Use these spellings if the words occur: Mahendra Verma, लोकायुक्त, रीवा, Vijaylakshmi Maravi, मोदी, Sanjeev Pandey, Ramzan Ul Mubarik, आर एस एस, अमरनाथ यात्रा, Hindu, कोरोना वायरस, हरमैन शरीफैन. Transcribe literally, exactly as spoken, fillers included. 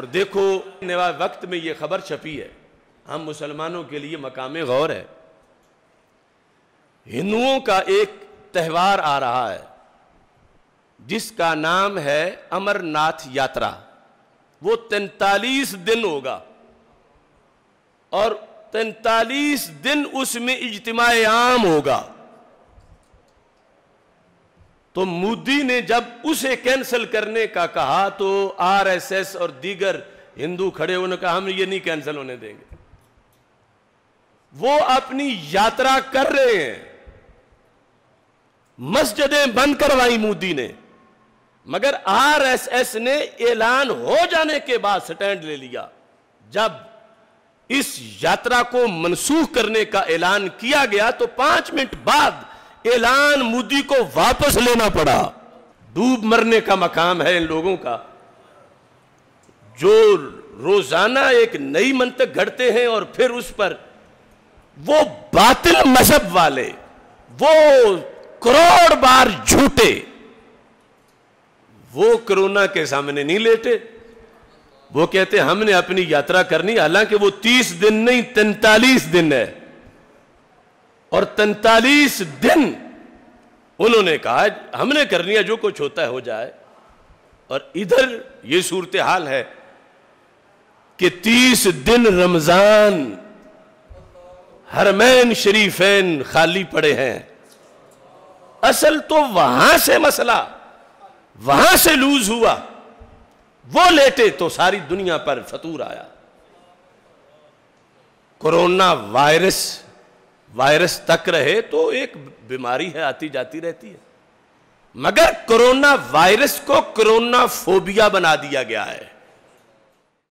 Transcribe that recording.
और देखो नेवा वक्त में ये खबर छपी है, हम मुसलमानों के लिए मकामे गौर है। हिंदुओं का एक त्यौहार आ रहा है जिसका नाम है अमरनाथ यात्रा। वो तैंतालीस दिन होगा और तैंतालीस दिन उसमें इज्तिमाए आम होगा। तो मोदी ने जब उसे कैंसिल करने का कहा तो आर एस एस और दीगर हिंदू खड़े होने का हम ये नहीं कैंसिल होने देंगे। वो अपनी यात्रा कर रहे हैं, मस्जिदें बंद करवाई मोदी ने, मगर आर एस एस ने ऐलान हो जाने के बाद स्टैंड ले लिया। जब इस यात्रा को मनसूख करने का ऐलान किया गया तो पांच मिनट बाद ऐलान मोदी को वापस लेना पड़ा। डूब मरने का मकाम है इन लोगों का, जो रोजाना एक नई मंतक गढ़ते हैं और फिर उस पर वो बातिल मजहब वाले वो करोड़ बार झूठे। वो कोरोना के सामने नहीं लेटे, वो कहते हमने अपनी यात्रा करनी, हालांकि वो तीस दिन नहीं तैंतालीस दिन है। और तैंतालीस दिन उन्होंने कहा हमने करनी है, जो कुछ होता है हो जाए। और इधर ये सूरत हाल है कि तीस दिन रमजान हरमैन शरीफैन खाली पड़े हैं। असल तो वहां से मसला वहां से लूज हुआ, वो लेटे तो सारी दुनिया पर फतूर आया। कोरोना वायरस वायरस तक रहे तो एक बीमारी है, आती जाती रहती है, मगर कोरोना वायरस को कोरोना फोबिया बना दिया गया है।